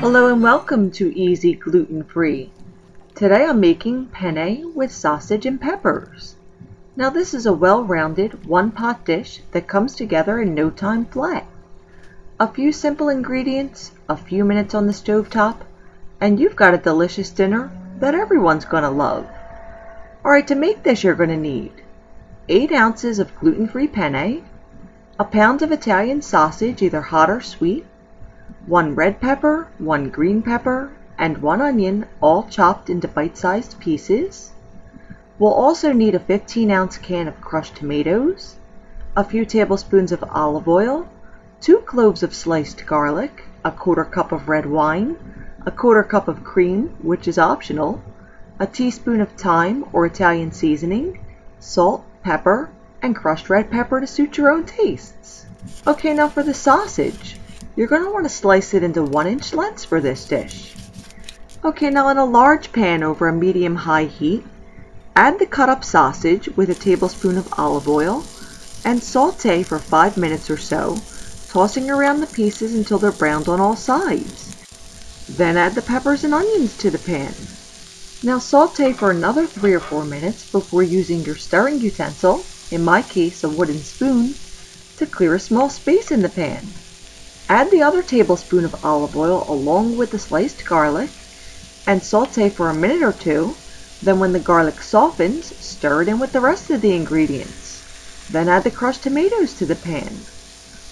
Hello and welcome to Easy Gluten Free. Today I'm making penne with sausage and peppers. Now this is a well-rounded one-pot dish that comes together in no time flat. A few simple ingredients, a few minutes on the stovetop, and you've got a delicious dinner that everyone's going to love. Alright, to make this you're going to need 8 ounces of gluten-free penne, a pound of Italian sausage, either hot or sweet, 1 red pepper, 1 green pepper, and 1 onion, all chopped into bite-sized pieces. We'll also need a 15-ounce can of crushed tomatoes, a few tablespoons of olive oil, 2 cloves of sliced garlic, a 1/4 cup of red wine, a 1/4 cup of cream, which is optional, a teaspoon of thyme or Italian seasoning, salt, pepper, and crushed red pepper to suit your own tastes. Okay, now for the sausage. You're going to want to slice it into 1-inch lengths for this dish. Okay, now in a large pan over a medium-high heat, add the cut-up sausage with a tablespoon of olive oil and saute for 5 minutes or so, tossing around the pieces until they're browned on all sides. Then add the peppers and onions to the pan. Now saute for another 3 or 4 minutes before using your stirring utensil, in my case a wooden spoon, to clear a small space in the pan. Add the other tablespoon of olive oil along with the sliced garlic and saute for a minute or two, then when the garlic softens, stir it in with the rest of the ingredients. Then add the crushed tomatoes to the pan.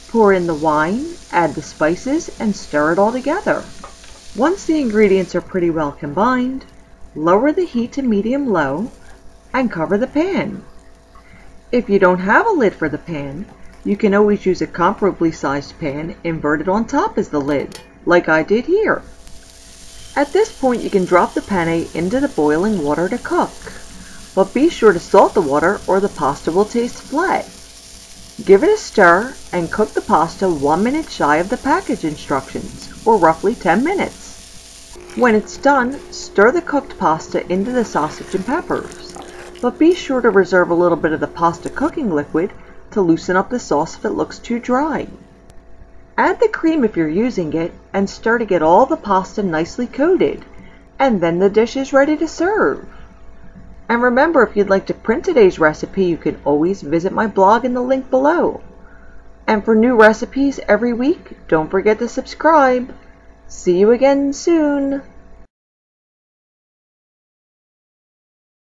Pour in the wine, add the spices, and stir it all together. Once the ingredients are pretty well combined, lower the heat to medium-low and cover the pan. If you don't have a lid for the pan, you can always use a comparably sized pan inverted on top as the lid, like I did here. At this point you can drop the penne into the boiling water to cook, but be sure to salt the water or the pasta will taste flat. Give it a stir and cook the pasta 1 minute shy of the package instructions, or roughly 10 minutes. When it's done, stir the cooked pasta into the sausage and peppers, but be sure to reserve a little bit of the pasta cooking liquid to loosen up the sauce if it looks too dry. Add the cream if you're using it and stir to get all the pasta nicely coated, and then the dish is ready to serve. And remember, if you'd like to print today's recipe, you can always visit my blog in the link below. And for new recipes every week, don't forget to subscribe. See you again soon.